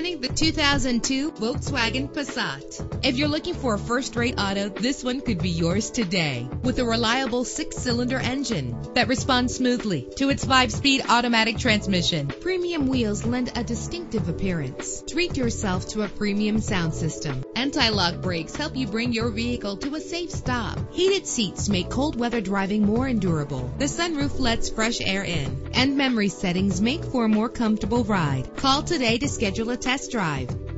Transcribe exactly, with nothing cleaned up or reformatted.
Presenting the two thousand two Volkswagen Passat. If you're looking for a first-rate auto, this one could be yours today. With a reliable six-cylinder engine that responds smoothly to its five-speed automatic transmission, premium wheels lend a distinctive appearance. Treat yourself to a premium sound system. Anti-lock brakes help you bring your vehicle to a safe stop. Heated seats make cold weather driving more endurable. The sunroof lets fresh air in, and memory settings make for a more comfortable ride. Call today to schedule a test drive.